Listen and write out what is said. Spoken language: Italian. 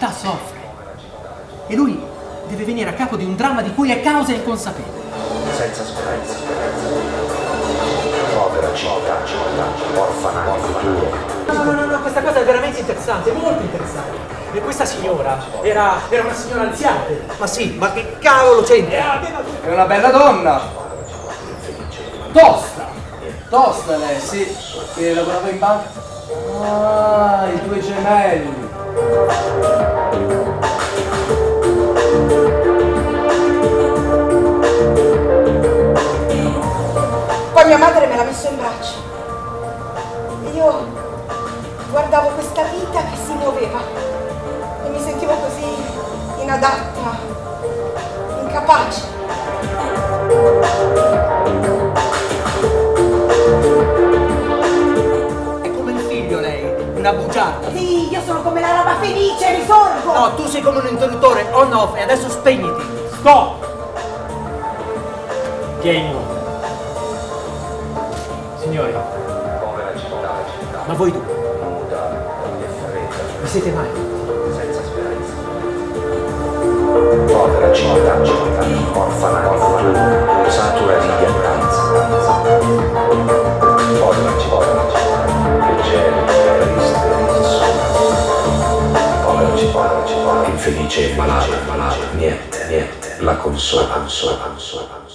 città soffre e lui deve venire a capo di un dramma di cui è causa inconsapevole. Senza speranza, povera città, orfana di futuro. No, questa cosa è veramente interessante, molto interessante. E questa signora era una signora anziana. Ma sì, ma che cavolo c'entra? È una bella donna. Tosta lei, sì, che lavorava in banca. Ah, i due gemelli. Poi mia madre me l'ha messo in braccio e io guardavo questa vita che si muoveva e mi sentivo così inadatta, incapace. Bugiarda. Sì, io sono come la lama felice, risorgo! No, tu sei come un interruttore on-off e adesso spegniti! Stop! Game on! Signori, ma voi due? Vi siete mai? Senza speranza. Povera città, orfana, satura di ghiaccanza. Povera città. Infelice e malata, niente la consola.